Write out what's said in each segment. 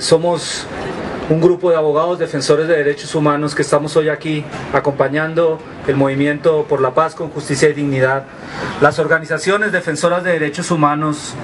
Somos un grupo de abogados defensores de derechos humanos que estamos hoy aquí acompañando el Movimiento por la Paz con Justicia y Dignidad, las organizaciones defensoras de derechos humanos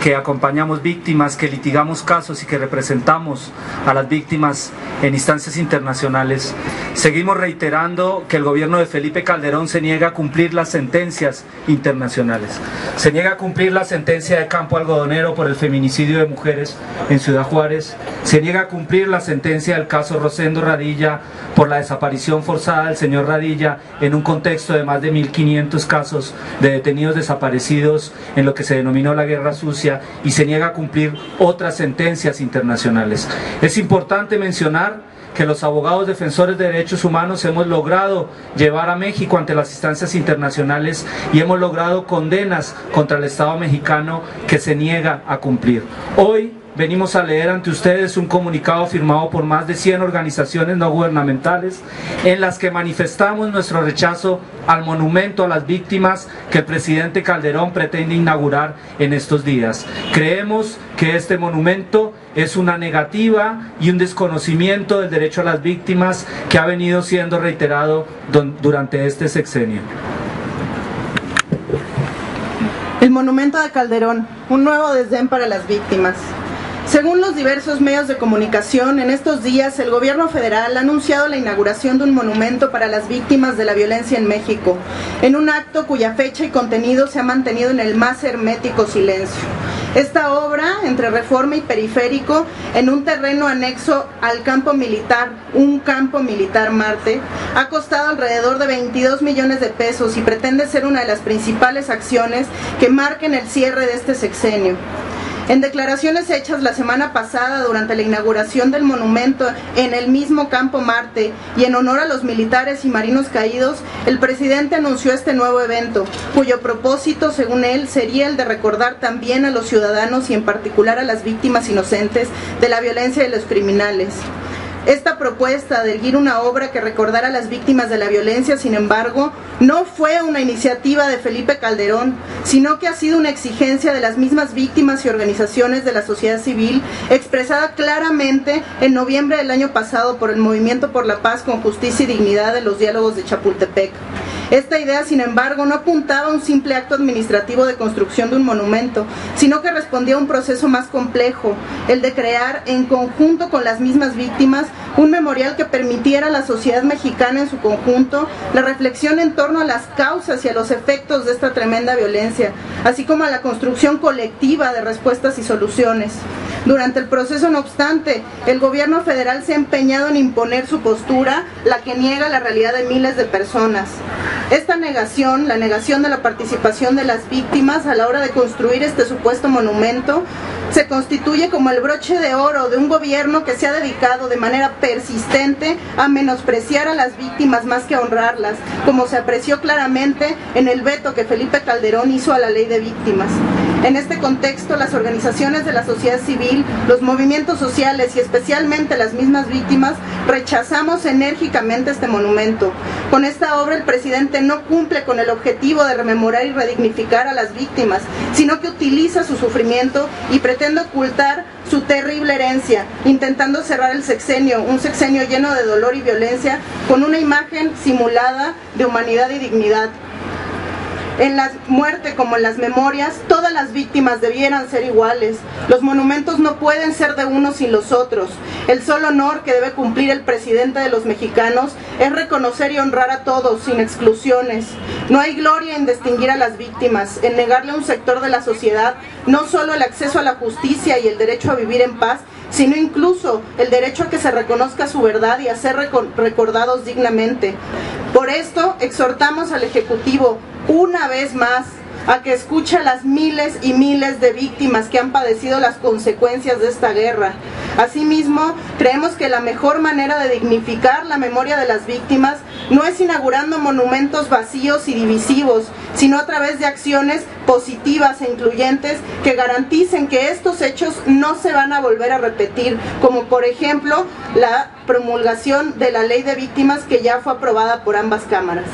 que acompañamos víctimas, que litigamos casos y que representamos a las víctimas en instancias internacionales. Seguimos reiterando que el gobierno de Felipe Calderón se niega a cumplir las sentencias internacionales. Se niega a cumplir la sentencia de Campo Algodonero por el feminicidio de mujeres en Ciudad Juárez. Se niega a cumplir la sentencia del caso Rosendo Radilla por la desaparición forzada del señor Radilla en un contexto de más de 1.500 casos de detenidos desaparecidos en lo que se denominó la Guerra Sucia, y se niega a cumplir otras sentencias internacionales. Es importante mencionar que los abogados defensores de derechos humanos hemos logrado llevar a México ante las instancias internacionales y hemos logrado condenas contra el Estado mexicano que se niega a cumplir. Hoy venimos a leer ante ustedes un comunicado firmado por más de 100 organizaciones no gubernamentales en las que manifestamos nuestro rechazo al monumento a las víctimas que el presidente Calderón pretende inaugurar en estos días. Creemos que este monumento es una negativa y un desconocimiento del derecho a las víctimas que ha venido siendo reiterado durante este sexenio. El monumento de Calderón, un nuevo desdén para las víctimas. Según los diversos medios de comunicación, en estos días el gobierno federal ha anunciado la inauguración de un monumento para las víctimas de la violencia en México, en un acto cuya fecha y contenido se ha mantenido en el más hermético silencio. Esta obra, entre Reforma y Periférico, en un terreno anexo al campo militar, un Campo Militar Marte, ha costado alrededor de 22 millones de pesos y pretende ser una de las principales acciones que marquen el cierre de este sexenio. En declaraciones hechas la semana pasada durante la inauguración del monumento en el mismo Campo Marte y en honor a los militares y marinos caídos, el presidente anunció este nuevo evento, cuyo propósito, según él, sería el de recordar también a los ciudadanos y en particular a las víctimas inocentes de la violencia de los criminales. Esta propuesta de erguir una obra que recordara a las víctimas de la violencia, sin embargo, no fue una iniciativa de Felipe Calderón, sino que ha sido una exigencia de las mismas víctimas y organizaciones de la sociedad civil, expresada claramente en noviembre del año pasado por el Movimiento por la Paz con Justicia y Dignidad de los diálogos de Chapultepec. Esta idea, sin embargo, no apuntaba a un simple acto administrativo de construcción de un monumento, sino que respondía a un proceso más complejo, el de crear, en conjunto con las mismas víctimas, un memorial que permitiera a la sociedad mexicana en su conjunto la reflexión en torno a las causas y a los efectos de esta tremenda violencia, así como a la construcción colectiva de respuestas y soluciones. Durante el proceso, no obstante, el gobierno federal se ha empeñado en imponer su postura, la que niega la realidad de miles de personas. Esta negación, la negación de la participación de las víctimas a la hora de construir este supuesto monumento, se constituye como el broche de oro de un gobierno que se ha dedicado de manera persistente a menospreciar a las víctimas más que a honrarlas, como se apreció claramente en el veto que Felipe Calderón hizo a la Ley de Víctimas. En este contexto, las organizaciones de la sociedad civil, los movimientos sociales y especialmente las mismas víctimas, rechazamos enérgicamente este monumento. Con esta obra, el presidente no cumple con el objetivo de rememorar y redignificar a las víctimas, sino que utiliza su sufrimiento y pretende ocultar su terrible herencia, intentando cerrar el sexenio, un sexenio lleno de dolor y violencia, con una imagen simulada de humanidad y dignidad. En la muerte como en las memorias, todas las víctimas debieran ser iguales. Los monumentos no pueden ser de unos sin los otros. El solo honor que debe cumplir el presidente de los mexicanos es reconocer y honrar a todos, sin exclusiones. No hay gloria en distinguir a las víctimas, en negarle a un sector de la sociedad no solo el acceso a la justicia y el derecho a vivir en paz, sino incluso el derecho a que se reconozca su verdad y a ser recordados dignamente. Por esto, exhortamos al Ejecutivo, una vez más, a que escuche a las miles y miles de víctimas que han padecido las consecuencias de esta guerra. Asimismo, creemos que la mejor manera de dignificar la memoria de las víctimas no es inaugurando monumentos vacíos y divisivos, sino a través de acciones positivas e incluyentes que garanticen que estos hechos no se van a volver a repetir, como por ejemplo la promulgación de la Ley de Víctimas, que ya fue aprobada por ambas cámaras.